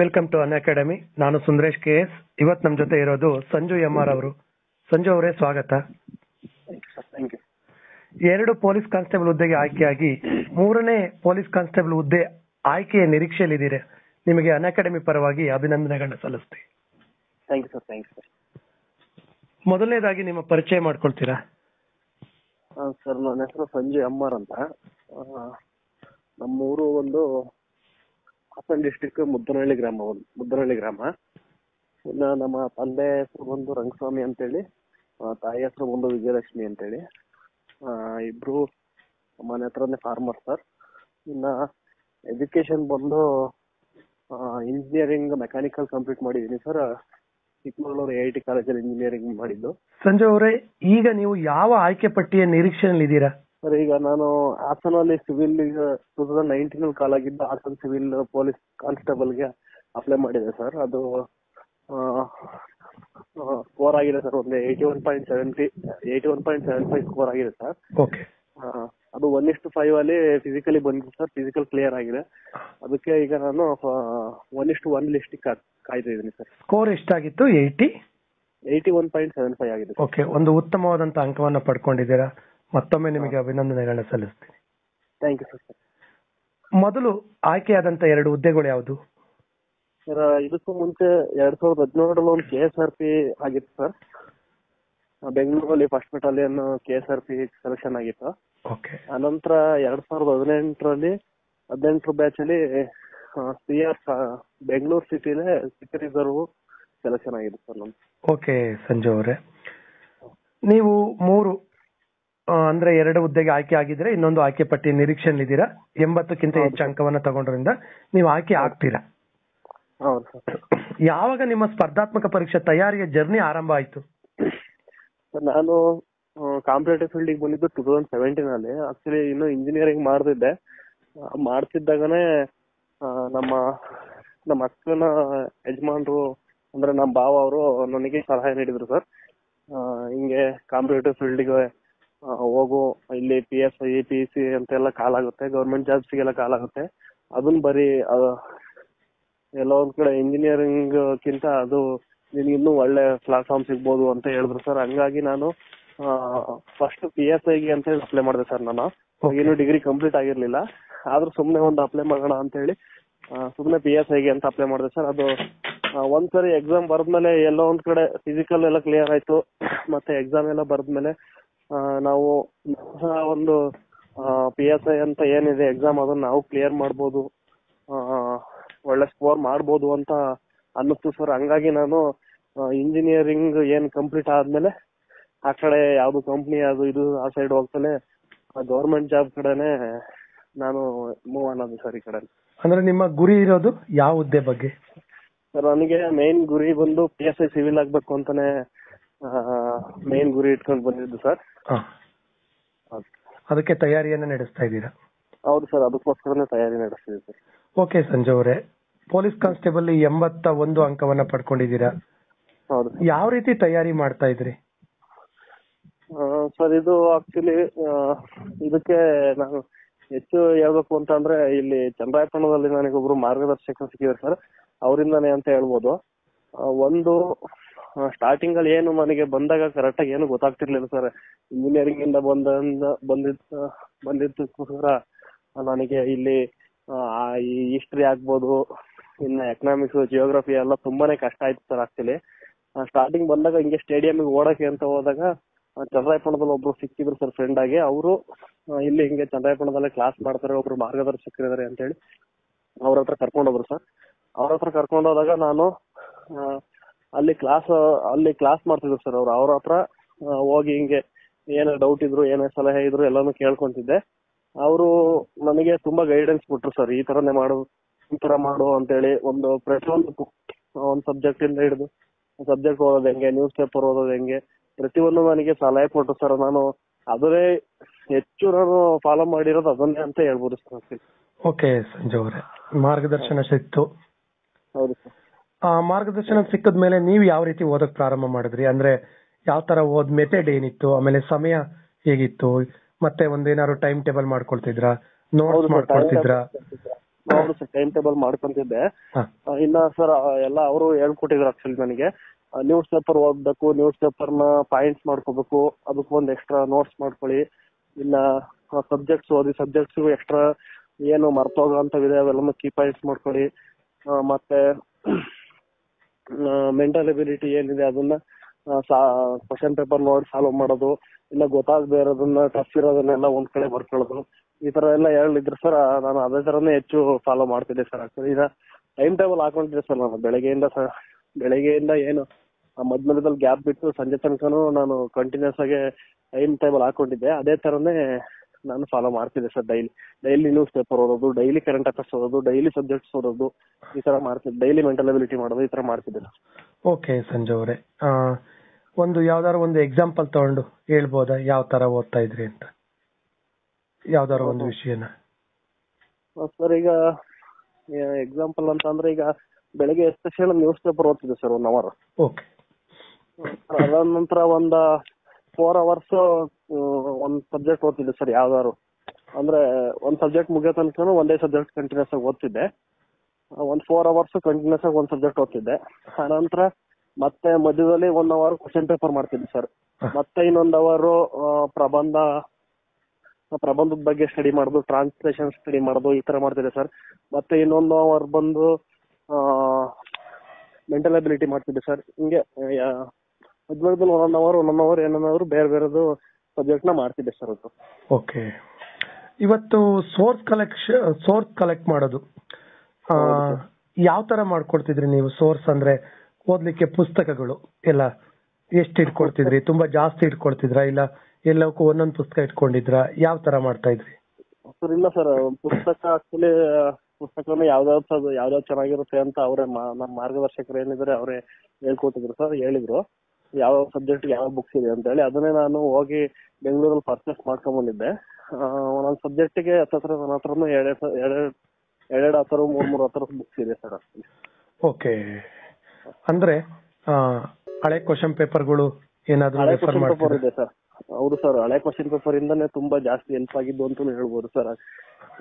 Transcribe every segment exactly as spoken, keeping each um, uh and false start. Welcome to Unacademy. ನಾನು Sundresh K S. ಇವತ್ತು ನಮ್ಮ ಜೊತೆ ಇರೋದು ಸಂಜು ಎಂ ಆರ್ ಅವರು. ಸಂಜು ಅವರೇ, ಸ್ವಾಗತ. ಎರಡು ಪೊಲೀಸ್ ಕಾನ್ಸ್ಟೇಬಲ್ ಹುದ್ದೆಗೆ ಆಯ್ಕೆಯಾಗಿ ಮೂರನೇ ಪೊಲೀಸ್ ಕಾನ್ಸ್ಟೇಬಲ್ ಹುದ್ದೆ ಆಯ್ಕೆಯ ನಿರೀಕ್ಷೆಯಲ್ಲಿದ್ದೀರಿ. ನಿಮಗೆ ಅನ್ಅಕಾಡೆಮಿ ಪರವಾಗಿ ಅಭಿನಂದನೆಗಳನ್ನ ಸಲ್ಲಿಸ್ತೀವಿ. ಮೊದಲನೇದಾಗಿ ನಿಮ್ಮ ಪರಿಚಯ ಮಾಡ್ಕೊಳ್ತೀರಾ? ಸರ್, ನನ್ನ ಹೆಸರು ಸಂಜು ಎಂ ಆರ್ ಅಂತ. ನಮ್ಮೂರು ಒಂದು ಹಾಸನ್ ಡಿಸ್ಟಿಕ್ ಮುದ್ದನಹಳ್ಳಿ ಗ್ರಾಮ ಮುದ್ದನಹಳ್ಳಿ ಗ್ರಾಮ ಇನ್ನು ನಮ್ಮ ತಂದೆ ಹೆಸರು ಬಂದು ರಂಗಸ್ವಾಮಿ ಅಂತೇಳಿ, ತಾಯಿ ಹೆಸರು ಬಂದು ವಿಜಯಲಕ್ಷ್ಮಿ ಅಂತೇಳಿ. ಇಬ್ರು ಮನೆ ಹತ್ರನೇ ಫಾರ್ಮರ್ ಸರ್. ಇನ್ನು ಎಜುಕೇಶನ್ ಬಂದು ಇಂಜಿನಿಯರಿಂಗ್ ಮೆಕ್ಯಾನಿಕಲ್ ಕಂಪ್ಲೀಟ್ ಮಾಡಿದ್ದೀನಿ sir. Chikkamagaluru I I T ಕಾಲೇಜಲ್ಲಿ ಇಂಜಿನಿಯರಿಂಗ್ ಮಾಡಿದ್ದು. ಸಂಜಯ್ ಅವರೇ, ಈಗ ನೀವು ಯಾವ ಆಯ್ಕೆ ಪಟ್ಟಿಯ ನಿರೀಕ್ಷೆಯಲ್ಲಿ ಇದ್ದೀರಾ? ಸರ್, ಈಗ ನಾನು ಹಾಸನಲ್ಲಿ ಸಿವಿಲ್ ಟೂ ತೌಸಂಡ್ ನೈನ್ಟೀನ್ ಅಲ್ಲಿ ಕಾಲ್ ಆಗಿದ್ದು ಹಾಸನ್ ಸಿವಿಲ್ ಪೊಲೀಸ್ ಕಾನ್ಸ್ಟೇಬಲ್ಗೆ ಅಪ್ಲೈ ಮಾಡಿದೆ ಸರ್. ಅದು ಸ್ಕೋರ್ ಆಗಿದೆ ಸರ್, ಒಂದು eighty one point seventy eighty one point seven five score ಆಗಿದೆ ಸರ್. ಓಕೆ, ಅದು ಒನ್ ಇಷ್ಟು ಫೈವ್ ಅಲ್ಲಿ ಫಿಸಿಕಲಿ ಬಂದಿದೆ ಸರ್. ಫಿಸಿಕಲ್ ಕ್ಲಿಯರ್ ಆಗಿದೆ. ಅದಕ್ಕೆ ಈಗ ನಾನು ಒನ್ ಇಷ್ಟು ಒನ್ ಲಿಸ್ಟಿಗೆ ಕಾಯ್ತಿದ್ದೀನಿ ಸರ್. ಸ್ಕೋರ್ ಎಷ್ಟಾಗಿತ್ತು? Eighty eighty one point seven five ಆಗಿದೆ. ಓಕೆ, ಒಂದು ಉತ್ತಮವಾದಂತ ಅಂಕವನ್ನು ಪಡ್ಕೊಂಡಿದ್ದೀರಾ. ಮತ್ತೊಮ್ಮೆ ನಿಮಗೆ ಅಭಿನಂದನೆಗಳನ್ನ ಸಲ್ಲಿಸ್ತೀನಿ. Thank you sir. ಮೊದಲು ಆಯ್ಕೆಯಾದಂತ ಎರಡು ಹುದ್ದೆಗಳು ಯಾವುದು? ಸರ್, ಇದಕ್ಕೂ ಮುಂಚೆ ಎರಡ್ ಸಾವಿರದ ಹದಿನೇಳರಲ್ಲಿ ಒಂದು ಕೆ ಎಸ್ ಆರ್ ಪಿ ಆಗಿತ್ತು ಸರ್. ಬೆಂಗಳೂರಲ್ಲಿ first battalion K S R P selection ಆಗಿತ್ತು. ಅನಂತರ ಎರಡ್ ಸಾವಿರದ ಹದಿನೆಂಟರಲ್ಲಿ ಹದಿನೆಂಟರ ಬ್ಯಾಚ್ ಅಲ್ಲಿ ಸಿ ಆರ್ ಬೆಂಗಳೂರು ಸಿಟಿಲೇ ಸಿಟಿ ರಿಸರ್ವ್ ಸೆಲೆಕ್ಷನ್ ಆಗಿದೆ ಸರ್ ನಮ್ದು. ಓಕೆ ಸಂಜಯ್ ಅವರೇ, ನೀವು ಮೂರು ಅಂದ್ರೆ ಎರಡು ಹುದ್ದೆಗೆ ಆಯ್ಕೆ ಆಗಿದ್ರೆ ಇನ್ನೊಂದು ಆಯ್ಕೆ ಪಟ್ಟಿ ನಿರೀಕ್ಷೆಯಲ್ಲಿ ಇದ್ದೀರಾ. ಎಂಬತ್ತಕ್ಕಿಂತ ಹೆಚ್ಚು ಅಂಕವನ್ನ ತಗೊಂಡ್ರಿಂದ ನೀವು ಆಯ್ಕೆ ಆಗ್ತೀರಾ. ಯಾವಾಗ ನಿಮ್ಮ ಸ್ಪರ್ಧಾತ್ಮಕ ಪರೀಕ್ಷೆ ತಯಾರಿಯ ಜರ್ನಿ ಆರಂಭ ಆಯ್ತು? ನಾನು ಕಾಂಪಿಟೇಟಿವ್ ಫೀಲ್ಡಿಗೆ ಬಂದಿದ್ದು ಟೂ ತೌಸಂಡ್ ಸೆವೆಂಟೀನ್ ಅಲ್ಲಿ. ಆಕ್ಚುಲಿ ಇನ್ನು ಇಂಜಿನಿಯರಿಂಗ್ ಮಾಡ್ತಿದ್ದೆ. ಮಾಡ್ತಿದ್ದಾಗನೇ ನಮ್ಮ ನಮ್ಮ ಅಕ್ಕನ ಯಜಮಾನ್ರು ಅಂದ್ರೆ ನಮ್ಮ ಭಾವ ಅವರು ನನಗೆ ಸಲಹೆ ನೀಡಿದ್ರು ಸರ್. ಹಿಂಗೆ ಕಾಂಪಿಟೇಟಿವ್ ಫೀಲ್ಡ್ಗೆ ಹೋಗು, ಇಲ್ಲಿ P S I P C ಅಂತೆಲ್ಲ ಕಾಲ್ ಆಗುತ್ತೆ, ಗೌರ್ಮೆಂಟ್ ಜಾಬ್ಸ್ಗೆಲ್ಲ ಕಾಲ್ ಆಗುತ್ತೆ, ಅದನ್ನ ಬರೀ ಎಲ್ಲ ಒಂದ್ ಕಡೆ ಇಂಜಿನಿಯರಿಂಗ್ ಗಿಂತ ಅದು ನಿನ್ಗೆ ಇನ್ನೂ ಒಳ್ಳೆ ಪ್ಲಾಟ್ಫಾರ್ಮ್ ಸಿಗ್ಬೋದು ಅಂತ ಹೇಳಿದ್ರು ಸರ್. ಹಂಗಾಗಿ ನಾನು ಫಸ್ಟ್ ಪಿ ಎಸ್ ಐಗೆ ಅಂತ ಹೇಳಿ ಅಪ್ಲೈ ಮಾಡಿದೆ ಸರ್. ನಾನು ಇನ್ನೂ ಡಿಗ್ರಿ ಕಂಪ್ಲೀಟ್ ಆಗಿರ್ಲಿಲ್ಲ, ಆದ್ರೂ ಸುಮ್ನೆ ಒಂದು ಅಪ್ಲೈ ಮಾಡೋಣ ಅಂತ ಹೇಳಿ ಸುಮ್ನೆ ಪಿ ಎಸ್ ಐಗೆ ಅಂತ ಅಪ್ಲೈ ಮಾಡಿದೆ ಸರ್. ಅದು ಒಂದ್ಸರಿ ಎಕ್ಸಾಮ್ ಬರ್ದ್ಮೇಲೆ ಎಲ್ಲೋ ಒಂದ್ ಕಡೆ ಫಿಸಿಕಲ್ ಎಲ್ಲ ಕ್ಲಿಯರ್ ಆಯ್ತು, ಮತ್ತೆ ಎಕ್ಸಾಮ್ ಎಲ್ಲ ಬರ್ದ್ಮೇಲೆ ನಾವು ಒಂದು ಪಿ ಎಸ್ ಐ ಅಂತ ಏನಿದೆ ಎಕ್ಸಾಮ್ ಅದನ್ನ ನಾವು ಕ್ಲಿಯರ್ ಮಾಡ್ಬೋದು, ಒಳ್ಳೆ ಸ್ಕೋರ್ ಮಾಡ್ಬೋದು ಅಂತ ಅನ್ನಿಸ್ತು ಸರ್. ಹಂಗಾಗಿ ನಾನು ಇಂಜಿನಿಯರಿಂಗ್ ಏನ್ ಕಂಪ್ಲೀಟ್ ಆದ್ಮೇಲೆ ಆ ಕಡೆ ಯಾವ್ದು ಕಂಪ್ನಿ ಅದು ಇದು ಆ ಸೈಡ್ ಹೋಗ್ತಾನೆ, ಗೌರ್ಮೆಂಟ್ ಜಾಬ್ ಕಡೆನೆ ನಾನು ಮೂವ್ ಅನ್ನೋದು ಸರ್. ಈ ಕಡೆ ಅಂದ್ರೆ ನಿಮ್ಮ ಗುರಿ ಇರೋದು ಯಾವ ಹುದ್ದೆ ಬಗ್ಗೆ ಸರ್? ನನಗೆ ಮೇನ್ ಗುರಿ ಬಂದು ಪಿ ಎಸ್ ಐ ಸಿವಿಲ್ ಆಗ್ಬೇಕು ಅಂತಾನೆ ಮೇನ್ ಗುರಿ ಇಟ್ಕೊಂಡು ಬಂದಿದ್ದು ಸರ್. ಅದಕ್ಕೆ ತಯಾರಿಯನ್ನ ನಡೆಸ್ತಾ ಇದ್ದೀರಾ? ಹೌದು ಸರ್, ಅದಕ್ಕೋಸ್ಕರನೇ ತಯಾರಿ ನಡೆಸ್ತಿದ್ದೆ ಸರ್. ಓಕೆ ಸಂಜಯ್ ಅವರೇ, ಪೊಲೀಸ್ ಕಾನ್ಸ್ಟೇಬಲ್ ಎಂಬತ್ತ ಒಂದು ಅಂಕವನ್ನ ಪಡ್ಕೊಂಡಿದ್ದೀರಾ. ಹೌದು, ಯಾವ ರೀತಿ ತಯಾರಿ ಮಾಡ್ತಾ ಇದ್ರಿ ಸರ್? ಇದು ಆಕ್ಚುಲಿ ಇದಕ್ಕೆ ನಾನು ಹೆಚ್ಚು ಹೇಳ್ಬೇಕು ಅಂತಂದ್ರೆ ಇಲ್ಲಿ ಚಂದ್ರಾಯಪಟ್ಟಣದಲ್ಲಿ ನನಗೊಬ್ರು ಮಾರ್ಗದರ್ಶಕರು ಸಿಕ್ಕಿದ್ರು ಸರ್. ಅವರಿಂದಾನೇ ಅಂತ ಹೇಳ್ಬೋದು. ಒಂದು ಸ್ಟಾರ್ಟಿಂಗ್ ಅಲ್ಲಿ ಏನು ನನಗೆ ಬಂದಾಗ ಕರೆಕ್ಟ್ ಆಗಿ ಏನು ಗೊತ್ತಾಗ್ತಿರ್ಲಿಲ್ಲ ಸರ್. ಇಂಜಿನಿಯರಿಂಗ್ ಇಂದ ಬಂದ ಬಂದಿದ್ದ ಬಂದಿದ್ದಕ್ಕೋಸ್ಕರ ನನಗೆ ಇಲ್ಲಿ ಹಿಸ್ಟ್ರಿ ಆಗ್ಬೋದು, ಇನ್ನು ಎಕನಾಮಿಕ್ಸ್, ಜಿಯೋಗ್ರಫಿ ಎಲ್ಲ ತುಂಬಾನೇ ಕಷ್ಟ ಆಯ್ತು ಸರ್. ಆಕ್ಚುಲಿ ಸ್ಟಾರ್ಟಿಂಗ್ ಬಂದಾಗ ಹಿಂಗೆ ಸ್ಟೇಡಿಯಂಗೆ ಓಡಕ್ಕೆ ಅಂತ ಹೋದಾಗ ಚಂದ್ರಾಯಪುಣದಲ್ಲಿ ಒಬ್ರು ಸಿಕ್ಕಿದ್ರು ಸರ್, ಫ್ರೆಂಡ್ ಆಗಿ. ಅವರು ಇಲ್ಲಿ ಹಿಂಗೆ ಚಂದ್ರಾಯಪುಣದಲ್ಲೇ ಕ್ಲಾಸ್ ಮಾಡ್ತಾರೆ, ಒಬ್ರು ಮಾರ್ಗದರ್ಶಕರಿದ್ದಾರೆ ಅಂತ ಹೇಳಿ ಅವ್ರ ಹತ್ರ ಕರ್ಕೊಂಡೋದ್ರು ಸರ್. ಅವ್ರ ಹತ್ರ ಕರ್ಕೊಂಡೋದಾಗ ನಾನು ಅಲ್ಲಿ ಕ್ಲಾಸ್ ಅಲ್ಲಿ ಕ್ಲಾಸ್ ಮಾಡ್ತಿದ್ರು ಸರ್. ಅವ್ರು ಅವ್ರ ಹತ್ರ ಹೋಗಿ ಹಿಂಗೆ ಏನೋ ಡೌಟ್ ಇದ್ರು, ಏನೋ ಸಲಹೆ ಇದ್ರು ಎಲ್ಲಾನು ಕೇಳ್ಕೊಂತಿದ್ದೆ. ಅವರು ನನಗೆ ತುಂಬಾ ಗೈಡೆನ್ಸ್ ಕೊಟ್ರು ಸರ್. ಈ ತರನೇ ಮಾಡು, ಈ ತರ ಮಾಡು ಅಂತೇಳಿ ಒಂದು ಪ್ರತಿಯೊಂದು ಒಂದು ಸಬ್ಜೆಕ್ಟ್ ಇಂದ ಹಿಡಿದು ಸಬ್ಜೆಕ್ಟ್ ಓದೋದು ಹೆಂಗೆ, ನ್ಯೂಸ್ ಪೇಪರ್ ಓದೋದು ಹೆಂಗೆ, ಪ್ರತಿಯೊಂದು ನನಗೆ ಸಲಹೆ ಕೊಟ್ರು ಸರ್. ನಾನು ಅದನ್ನೇ ಹೆಚ್ಚು ನಾನು ಫಾಲೋ ಮಾಡಿರೋದು ಅದನ್ನೇ ಅಂತ ಹೇಳ್ಬೋದು ಸರ್. ಓಕೆ ಸಂಜಯ್ ಅವರೇ, ಮಾರ್ಗದರ್ಶನ ಸಿಕ್ತು. ಹೌದು ಸರ್. ಆ ಮಾರ್ಗದರ್ಶನ ಸಿಕ್ಕದ ಮೇಲೆ ನೀವು ಯಾವ ರೀತಿ ಓದಕ್ ಪ್ರಾರಂಭ ಮಾಡಿದ್ರಿ? ಅಂದ್ರೆ ಯಾವ ತರ ಓದ್ ಮೆಥಡ್ ಏನಿತ್ತು, ಆಮೇಲೆ ಸಮಯ ಹೇಗಿತ್ತು, ಮತ್ತೆ ಒಂದೇನಾದ್ರು ಟೈಮ್ ಟೇಬಲ್ ಮಾಡ್ಕೊಳ್ತಿದ್ರಾ, ನೋಟ್ಸ್ ಮಾಡ್ಕೊಳ್ತಿದ್ರಾ? ಪ್ರಾಬ್ಲಮ್ಸ್ ಟೈಮ್ ಟೇಬಲ್ ಮಾಡ್ಕೊಂತಿದ್ದೆ. ಇನ್ನ ಸರ್ ಎಲ್ಲ ಅವರು ಹೇಳ್ಕೊಟ್ಟಿದ್ರು ಆಕ್ಚುಲಿ ನನಗೆ ನ್ಯೂಸ್ ಪೇಪರ್ ಓದಬೇಕು, ನ್ಯೂಸ್ ಪೇಪರ್ ನ ಪಾಯಿಂಟ್ಸ್ ಮಾಡ್ಕೋಬೇಕು, ಅದಕ್ಕೆ ಒಂದು ಎಕ್ಸ್ಟ್ರಾ ನೋಟ್ಸ್ ಮಾಡ್ಕೊಳ್ಳಿ, ಇಲ್ಲ ಸಬ್ಜೆಕ್ಟ್ಸ್ ಓದಿ ಸಬ್ಜೆಕ್ಟ್ಸ್ ಎಕ್ಸ್ಟ್ರಾ ಏನು ಮರ್ತೋಗಂತವಿದೆ ಅವೆಲ್ಲ ಕೀ ಪಾಯಿಂಟ್ಸ್ ಮಾಡ್ಕೊಳ್ಳಿ, ಮತ್ತೆ ಮೆಂಟಲ್ ಎಬಿಲಿಟಿ ಏನಿದೆ ಅದನ್ನ ಕ್ವಶನ್ ಪೇಪರ್ ನೋಡಿ ಸಾಲ್ವ್ ಮಾಡೋದು, ಇಲ್ಲ ಗೊತ್ತಾಗದೆ ಇರೋದನ್ನ ಟಫ್ ಇರೋದನ್ನೆಲ್ಲ ಒಂದ್ ಕಡೆ ಬರ್ಕೊಳ್ಳೋದು, ಈ ತರ ಎಲ್ಲ ಹೇಳಿದ್ರು ಸರ್. ನಾನು ಅದೇ ತರನೇ ಹೆಚ್ಚು ಫಾಲೋ ಮಾಡ್ತಿದ್ದೆ ಸರ್. ಈಗ ಟೈಮ್ ಟೇಬಲ್ ಹಾಕೊಂಡಿದ್ದೆ ಸರ್ ನಾನು ಬೆಳಗ್ಗೆಯಿಂದ ಸರ್ ಬೆಳಗ್ಗೆಯಿಂದ ಏನು ಮಧ್ಯ ಮಧ್ಯದಲ್ಲಿ ಗ್ಯಾಪ್ ಬಿಟ್ಟು ಸಂಜೆ ತನಕನೂ ನಾನು ಕಂಟಿನ್ಯೂಸ್ ಆಗಿ ಟೈಮ್ ಟೇಬಲ್ ಹಾಕೊಂಡಿದ್ದೆ. ಅದೇ ತರನೇ ನಾನು ಫಾಲೋ ಮಾಡ್ತಿದ್ದೆ sir. Daily daily news paper ಓದೋದು, ಡೈಲಿ ಕರೆಂಟ್ ಅಫೇರ್ಸ್ ಓದೋದು, ಡೈಲಿ ಸಬ್ಜೆಕ್ಟ್ಸ್ ಓದೋದು, ಈ ತರ ಮಾಡ್ತಿದ್ದೆ. ಡೈಲಿ ಮೆಂಟಲ್ ಎಬಿಲಿಟಿ ಮಾಡೋದು, ಈ ತರ ಮಾಡ್ತಿದ್ದೆ. ಓಕೆ ಸಂಜು ಅವರೇ, ಒಂದು ಯಾವ್ದಾರು ಒಂದು ಎಕ್ಸಾಂಪಲ್ ತಗೊಂಡು ಹೇಳ್ಬೋದಾ ಯಾವ ತರ ಓದ್ತಾ ಇದ್ರಿ ಅಂತ ಯಾವ್ದಾರ ಒಂದು ವಿಷಯನ? ಸರ್ ಈಗ ಎಕ್ಸಾಂಪಲ್ ಅಂತ ಅಂದ್ರೆ ಈಗ ಬೆಳಗ್ಗೆ ಎಷ್ಟ್ ತಕ್ಷಣ ನ್ಯೂಸ್ ಪೇಪರ್ ಓದ್ತಿದ್ದೆ ಸರ್ ಒನ್ ಅವರ್. ಓಕೆ. ಅದಾದ ನಂತರ ಒಂದ ಫೋರ್ ಅವರ್ಸ್ ಒಂದ್ ಸಬ್ಜೆಕ್ಟ್ ಓದ್ತಿದ್ದೆ ಸರ್. ಯಾವ್ದಾರು ಅಂದ್ರೆ ಒಂದ್ ಸಬ್ಜೆಕ್ಟ್ ಮುಗಿಯೋ ತನಕ ಒಂದೇ ಸಬ್ಜೆಕ್ಟ್ ಕಂಟಿನ್ಯೂಸ್ ಆಗಿ ಓದ್ತಿದ್ದೆ. ಒಂದ್ ಫೋರ್ ಅವರ್ಸ್ ಕಂಟಿನ್ಯೂಸ್ ಆಗಿ ಒಂದ್ ಸಬ್ಜೆಕ್ಟ್ ಓದ್ತಿದ್ದೆ. ಆನಂತರ ಮತ್ತೆ ಮಧ್ಯದಲ್ಲಿ ಒನ್ ಅವರ್ ಕ್ವಶನ್ ಪೇಪರ್ ಮಾಡ್ತಿದ್ದೆ ಸರ್. ಮತ್ತೆ ಇನ್ನೊಂದ್ ಅವರ್ ಪ್ರಬಂಧ ಪ್ರಬಂಧದ ಬಗ್ಗೆ ಸ್ಟಡಿ ಮಾಡೋದು, ಟ್ರಾನ್ಸ್ಲೇಷನ್ ಸ್ಟಡಿ ಮಾಡೋದು, ಈ ತರ ಮಾಡ್ತಿದ್ದೆ ಸರ್. ಮತ್ತೆ ಇನ್ನೊಂದು ಅವರ್ ಬಂದು ಮೆಂಟಲ್ ಎಬಿಲಿಟಿ ಮಾಡ್ತಿದ್ದೆ ಸರ್. ಹಿಂಗೆ ಮಧ್ಯದಲ್ಲಿ ಒನ್ ಅವರ್ ಒನ್ ಅವರ್ ಏನಾದ್ರು ಬೇರೆ ಬೇರೆದು ಸಬ್ಜೆಕ್ಟ್ ನ ಮಾಡ್ತಿದ್ದೆ ಸರ್ ಅದು. ಓಕೆ. ಇವತ್ತು ಸೋರ್ಸ್ ಕಲೆಕ್ಷನ್ ಸೋರ್ಸ್ ಕಲೆಕ್ಟ್ ಮಾಡೋದು ಯಾವ ತರ ಮಾಡ್ಕೊಡ್ತಿದ್ರಿ ನೀವು? ಸೋರ್ಸ್ ಅಂದ್ರೆ ಓದ್ಲಿಕ್ಕೆ ಪುಸ್ತಕಗಳು ಎಲ್ಲ ಎಷ್ಟು ಇಟ್ಕೊಳ್ತಿದ್ರಿ? ತುಂಬಾ ಜಾಸ್ತಿ ಇಟ್ಕೊಳ್ತಿದ್ರಾ ಇಲ್ಲ ಎಲ್ಲಕ್ಕೂ ಒಂದೊಂದು ಪುಸ್ತಕ ಇಟ್ಕೊಂಡಿದ್ರಾ? ಯಾವ ತರ ಮಾಡ್ತಾ ಇದ್ರಿ? ಇಲ್ಲ ಸರ್, ಪುಸ್ತಕ ಆಕ್ಚುಲಿ ಪುಸ್ತಕನ ಯಾವ್ದಾವ್ದು ಯಾವ್ದಾವ್ದು ಚೆನ್ನಾಗಿರುತ್ತೆ ಅಂತ ಅವರೇ ನಮ್ಮ ಮಾರ್ಗದರ್ಶಕರು ಏನಿದ್ರೆ ಅವರೇ ಹೇಳ್ಕೊಟ್ಟಿದ್ರು ಸರ್. ಹೇಳಿದ್ರು ಯಾವ ಸಬ್ಜೆಕ್ಟ್ ಯಾವ ಬುಕ್ಸ್ ಇದೆ ಅಂತ ಹೇಳಿ. ಅದನ್ನೇ ನಾನು ಹೋಗಿ ಬೆಂಗಳೂರಲ್ಲಿ ಪರ್ಚೇಸ್ ಮಾಡ್ಕೊಂಡ್ ಬಂದಿದ್ದೆ. ಒಂದೊಂದು ಸಬ್ಜೆಕ್ಟಿಗೆ ಹತ್ರ ನನ್ನ ಹತ್ರನು ಎರಡೆರಡು ಎರಡೆರಡು ಹತ್ರ ಮೂರ್ ಮೂರ್ ಹತ್ರ ಬುಕ್ಸ್ ಇದೆ ಸರ್. ಓಕೆ. ಅಂದ್ರೆ ಹಳೆ ಕ್ವಶನ್ ಪೇಪರ್ಗಳು ಏನಾದ್ರು ರೆಫರ್ ಮಾಡ್ತಾರೆ ಸರ್? ಹೌದು ಸರ್, ಹಳೆ ಕ್ವಶನ್ ಪೇಪರ್ ಇಂದಾನೆ ತುಂಬಾ ಜಾಸ್ತಿ ಹೆಲ್ಪ್ ಆಗಿದ್ದು ಅಂತ ಹೇಳ್ಬೋದು ಸರ್.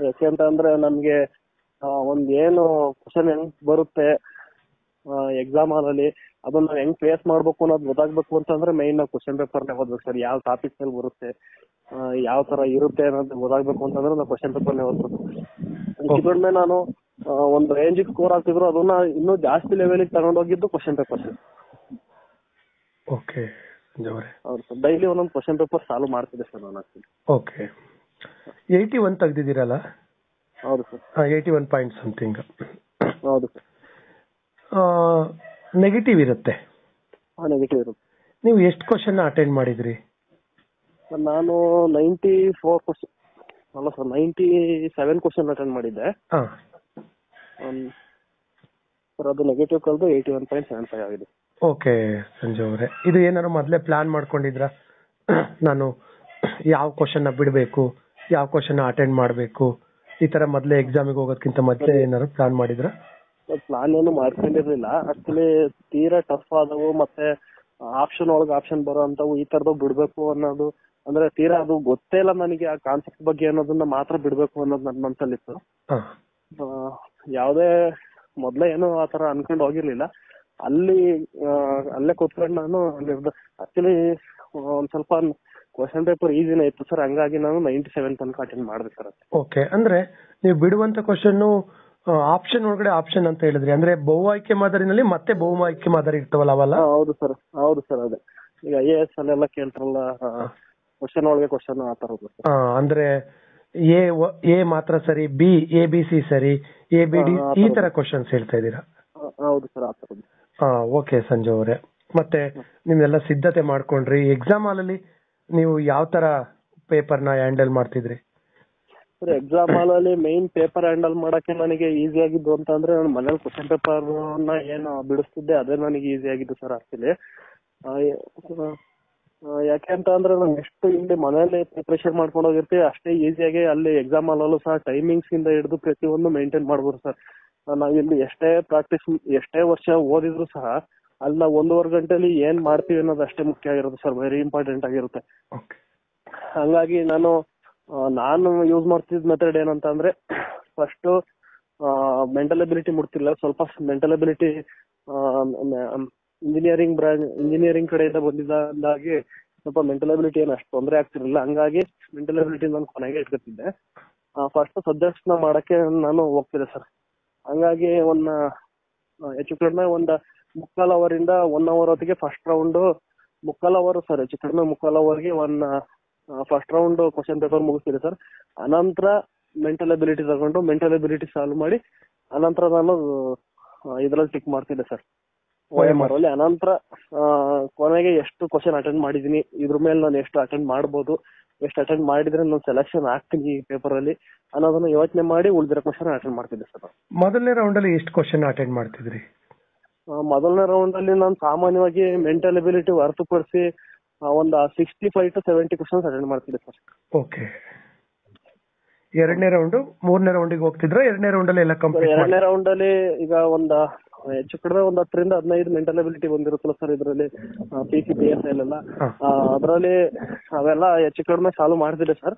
ಯಾಕೆ ಅಂತ ಅಂದ್ರೆ ನಮ್ಗೆ ಒಂದ್ ಏನು ಕ್ವಶನ್ ಹೆಂಗ್ ಬರುತ್ತೆ ಎಕ್ಸಾಮ್ ಹಾಲ್ ಅಲ್ಲಿ ಅದನ್ನ ಹೆಂಗ್ ಫೇಸ್ ಮಾಡ್ಬೇಕು ಅನ್ನೋದು ಗೊತ್ತಾಗ್ಬೇಕು ಅಂತಂದ್ರೆ ಮೇನ್ ನಾವು ಕ್ವಶನ್ ಪೇಪರ್ ನೇ ಓದ್ಬೇಕು ಸರ್. ಯಾವ ಟಾಪಿಕ್ ನಲ್ಲಿ ಬರುತ್ತೆ, ಯಾವ ತರ ಇರುತ್ತೆ ಅನ್ನೋದು ಗೊತ್ತಾಗ್ಬೇಕು ಅಂತಂದ್ರೆ ನಾವು ಕ್ವಶನ್ ಪೇಪರ್ ನೇ ಓದ್ಬೇಕು. ಇದೊಮ್ಮೆ ನಾನು ಒಂದು ರೇಂಜ್ ಸ್ಕೋರ್ ಆಗ್ತಿದ್ರು ಅದನ್ನ ಇನ್ನೂ ಜಾಸ್ತಿ ಲೆವೆಲ್ ತಗೊಂಡೋಗಿದ್ದು ಕ್ವಶನ್ ಪೇಪರ್. ಓಕೆ ಡೈಲಿ ಒಂದೊಂದು ಕ್ವಶನ್ ಪೇಪರ್ ಸಾಲ್ವ್ ಮಾಡ್ತಿದ್ದೆ ಸರ್ ನಾನು. ಓಕೆ. ಏಯ್ಟಿ ಒನ್ ತೆಗ್ದಿದ್ದೀರಲ್ಲ? ಹೌದು sir, eighty one point something. ಹೌದು ಸರ್. ನೆಗೆಟಿವ್ ಇರುತ್ತೆ. ನೆಗೆಟಿವ್ ಇರುತ್ತೆ. ನೀವು ಎಷ್ಟು ಕ್ವಶನ್ ಅಟೆಂಡ್ ಮಾಡಿದ್ರಿ? ನಾನು ನೈಂಟಿ ಫೋರ್ ಕ್ವಶನ್ ಅಲ್ಲ sir ninety seven question attend ಮಾಡಿದ್ದೆ ಸರ್. ಅದು ನೆಗೆಟಿವ್ ಕಳೆದು eighty one point seven five ಆಗಿದೆ. ಓಕೆ ಸಂಜು ಅವರೇ, ಇದು ಏನಾರು ಮೊದಲೇ ಪ್ಲಾನ್ ಮಾಡ್ಕೊಂಡಿದ್ರಾ ನಾನು ಯಾವ ಕ್ವಶನ್ ಬಿಡಬೇಕು ಯಾವ ಕ್ವಶನ್ ಅಟೆಂಡ್ ಮಾಡಬೇಕು ಈ ತರ ಮೊದಲೇ ಎಕ್ಸಾಮಿಗೆ ಹೋಗೋದಕ್ಕಿಂತ ಮೊದಲೇ ಏನಾರು ಪ್ಲಾನ್ ಮಾಡಿದ್ರಾ? ಪ್ಲಾನ್ ಏನು ಮಾಡ್ಕೊಂಡಿರ್ಲಿಲ್ಲ ಆಕ್ಚುಲಿ. ತೀರಾ ಟಫ್ ಆದವು ಮತ್ತೆ ಆಪ್ಷನ್ ಒಳಗೆ ಆಪ್ಷನ್ ಬರೋ ಅಂತವು ಈ ತರದವ್ ಬಿಡ್ಬೇಕು ಅನ್ನೋದು ಅಂದ್ರೆ ತೀರಾ ಅದು ಗೊತ್ತೇ ಇಲ್ಲ ನನಗೆ ಆ ಕಾನ್ಸೆಪ್ಟ್ ಬಗ್ಗೆ ಅನ್ನೋದನ್ನ ಮಾತ್ರ ಬಿಡ್ಬೇಕು ಅನ್ನೋದು ನನ್ನ ಮನಸ್ಸಲ್ಲಿತ್ತು. ಯಾವುದೇ ಮೊದಲೇ ಏನು ಆ ತರ ಅನ್ಕೊಂಡು ಹೋಗಿರ್ಲಿಲ್ಲ. ಅಲ್ಲಿ ಅಲ್ಲೇ ಕೂತ್ಕೊಂಡು ನಾನು ಆಕ್ಚುಲಿ ಒಂದ್ ಸ್ವಲ್ಪ ಕ್ವಶನ್ ಪೇಪರ್ ಈಸಿನೇ ಇತ್ತು ಸರ್. ಹಂಗಾಗಿ ನಾನು ನೈಂಟಿ ಸೆವೆನ್ ತನಕ ಅಟೆಂಡ್ ಮಾಡಿದೆ ಸರ್. ಓಕೆ. ಅಂದ್ರೆ ನೀವು ಬಿಡುವಂತ ಕ್ವಶನ್ ಆಪ್ಷನ್ ಒಳಗಡೆ ಆಪ್ಷನ್ ಅಂತ ಹೇಳಿದ್ರಿ ಅಂದ್ರೆ ಬಹು ಆಯ್ಕೆ ಮಾದರಿನಲ್ಲಿ ಮತ್ತೆ ಬಹು ಆಯ್ಕೆ ಮಾದರಿ ಇರ್ತವಲ್ಲ ಅವಲ್ಲ? ಹೌದು ಸರ್, ಹೌದು ಸರ್. ಅದೇ ಈಗ ಐ ಎ ಎಸ್ ಅಲ್ಲೆಲ್ಲ ಕೇಳ್ತಾರಲ್ಲ ಕ್ವಶನ್ ಒಳಗೆ ಕ್ವಶನ್ ಆ ತರ ಅಂದ್ರೆ ಎ ಎ ಮಾತ್ರ ಸರಿ, ಬಿ ಎ ಬಿ ಸಿ ಸರಿ, ಎ ಬಿ ಡಿ ಈ ತರ ಕ್ವಶನ್ಸ್ ಹೇಳ್ತಾ ಇದ್ದೀರಾ? ಹೌದು ಸರ್ ಆ ತರದ್ದು. ಹಾ. ಓಕೆ ಸಂಜು ಅವರೇ, ಮತ್ತೆ ನಿಮ್ಮೆಲ್ಲ ಸಿದ್ಧತೆ ಮಾಡ್ಕೊಂಡ್ರಿ ಎಕ್ಸಾಮ್ ಹಾಲಲ್ಲಿ ನೀವು ಯಾವ ತರ ಪೇಪರ್ ನ ಹ್ಯಾಂಡಲ್ ಮಾಡ್ತಿದ್ರಿ? ಎಕ್ಸಾಮ್ ಹಾಲ್ ಅಲ್ಲಿ ಮೇನ್ ಪೇಪರ್ ಹ್ಯಾಂಡಲ್ ಮಾಡಕ್ಕೆ ನನಗೆ ಈಸಿ ಆಗಿದ್ದು ಅಂತ ಅಂದ್ರೆ ನಾನು ಮನೇಲಿ ಕ್ವಶನ್ ಪೇಪರ್ ನ ಏನು ಬಿಡಿಸ್ತಿದ್ದೆ ಅದೇ ನನಗೆ ಈಸಿ ಆಗಿದ್ದು ಸರ್ ಆಕ್ಚುಲಿ. ಯಾಕೆ ಅಂತ ಅಂದ್ರೆ ನಾನು ಎಷ್ಟು ಇಲ್ಲಿ ಮನೇಲಿ ಪ್ರಿಪರೇಷನ್ ಮಾಡ್ಕೊಂಡು ಹೋಗಿರ್ತೀವಿ ಅಷ್ಟೇ ಈಸಿಯಾಗಿ ಅಲ್ಲಿ ಎಕ್ಸಾಮ್ ಹಾಲಲ್ಲೂ ಸಹ ಟೈಮಿಂಗ್ಸ್ ಇಂದ ಹಿಡಿದು ಪ್ರತಿಯೊಂದು ಮೇಂಟೈನ್ ಮಾಡ್ಬೋದು ಸರ್. ನಾವ್ ಇಲ್ಲಿ ಎಷ್ಟೇ ಪ್ರಾಕ್ಟೀಸ್ ಎಷ್ಟೇ ವರ್ಷ ಓದಿದ್ರು ಸಹ ಅಲ್ಲಿ ನಾವು ಒಂದೂವರೆ ಗಂಟೆಲಿ ಏನ್ ಮಾಡ್ತೀವಿ ಅನ್ನೋದು ಅಷ್ಟೇ ಮುಖ್ಯ ಆಗಿರುತ್ತೆ ಸರ್. ವೆರಿ ಇಂಪಾರ್ಟೆಂಟ್ ಆಗಿರುತ್ತೆ. ಹಂಗಾಗಿ ನಾನು ನಾನು ಯೂಸ್ ಮಾಡ್ತಿದ್ದ ಮೆಥಡ್ ಏನಂತ ಅಂದ್ರೆ ಫಸ್ಟ್ ಮೆಂಟಲ್ ಅಬಿಲಿಟಿ ಮುಡ್ತಿಲ್ಲ, ಸ್ವಲ್ಪ mental ability engineering branch engineering ಕಡೆಯಿಂದ ಬಂದಿದ್ದಾಗಿ ಸ್ವಲ್ಪ ಮೆಂಟಲ್ ಅಬಿಲಿಟಿ ಏನು ಅಷ್ಟು ತೊಂದರೆ ಆಗ್ತಿರಲಿಲ್ಲ. ಹಂಗಾಗಿ ಮೆಂಟಲ್ ಅಬಿಲಿಟಿ ನಾನು ಕೊನೆಗೆ ಇಟ್ಕೊತಿದ್ದೆ. ಫಸ್ಟ್ ಸಬ್ಜೆಕ್ಟ್ಸ್ ನ ಮಾಡಕ್ಕೆ ನಾನು ಹೋಗ್ತಿದ್ದೆ ಸರ್. ಹಂಗಾಗಿ ಒಂದ್ ಹೆಚ್ಚು ಕಡಿಮೆ ಒಂದ್ ಮುಕ್ಕಾಲ್ ಅವರ್ ಇಂದ ಒನ್ ಅವರ್ ಹೊತ್ತಿಗೆ ಫಸ್ಟ್ ರೌಂಡ್ ಮುಕ್ಕಾಲ್ ಅವರ್ ಸರ್, ಹೆಚ್ಚು ಕಡಿಮೆ ಮುಕ್ಕಾಲ್ ಅವರ್ಗೆ one first round question paper ಮುಗಿಸ್ತಿದೆ ಸರ್. ಅನಂತರ ಮೆಂಟಲ್ ಅಬಿಲಿಟಿ ತಗೊಂಡು ಮೆಂಟಲ್ ಅಬಿಲಿಟಿ ಸಾಲ್ವ್ ಮಾಡಿ ಅನಂತರ ನಾನು ಇದ್ರಲ್ಲಿ ಟಿಕ್ ಮಾಡ್ತಿದ್ದೆ ಸರ್ ಓ ಎಂ ಆರ್ ಅಲ್ಲಿ. ಅನಂತರ ಕೊನೆಗೆ ಎಷ್ಟು ಕ್ವಶನ್ ಅಟೆಂಡ್ ಮಾಡಿದೀನಿ, ಇದ್ರ ಮೇಲೆ ನಾನು ಎಷ್ಟು ಅಟೆಂಡ್ ಮಾಡ್ಬೋದು, ಎಷ್ಟು ಅಟೆಂಡ್ ಮಾಡಿದ್ರೆ ನಾನು ಸೆಲೆಕ್ಷನ್ ಆಗ್ತೀನಿ ಈ ಪೇಪರ್ ಅಲ್ಲಿ ಅನ್ನೋದನ್ನ ಯೋಚನೆ ಮಾಡಿ ಉಳಿದಿರೋ ಕ್ವಶನ್ ಅಟೆಂಡ್ ಮಾಡ್ತಿದ್ದೆ ಸರ್. ಮೊದಲನೇ ರೌಂಡ್ ಅಲ್ಲಿ ಎಷ್ಟು ಕ್ವಶನ್ ಅಟೆಂಡ್ ಮಾಡ್ತಿದ್ರಿ? ಮೊದಲನೇ ರೌಂಡ್ ಅಲ್ಲಿ ನಾನು ಸಾಮಾನ್ಯವಾಗಿ ಮೆಂಟಲ್ ಅಬಿಲಿಟಿ ಹೊರತುಪಡಿಸಿ ಒಂದು sixty five to seventy questions attend ಮಾಡ್ತಿದ್ದೆ ಸರ್. ಓಕೆ. ಎರಡನೇ ರೌಂಡ್ ಮೂರನೇ ರೌಂಡಿಗೆ ಹೋಗ್ತಿದ್ರ? ಎರಡನೇ ರೌಂಡ್ ಅಲ್ಲಿ ಎಲ್ಲ ಕಂಪ್ಲೀಟ್. ಎರಡನೇ ರೌಂಡ್ ಅಲ್ಲಿ ಈಗ ಒಂದ್ ಹೆಚ್ಚು ಕಡಿಮೆ ಒಂದ್ ಹತ್ತರಿಂದ ಹದಿನೈದು ಮೆಂಟಲ್ ಅಬಿಲಿಟಿ ಬಂದಿರುತ್ತಲ್ಲ ಸರ್ ಇದರಲ್ಲಿ, P C P S I ಎಲ್ಲ ಅದರಲ್ಲಿ ಅವೆಲ್ಲ ಹೆಚ್ಚು ಕಡಿಮೆ ಸಾಲ್ವ್ ಮಾಡ್ತಿದ್ದೆ ಸರ್.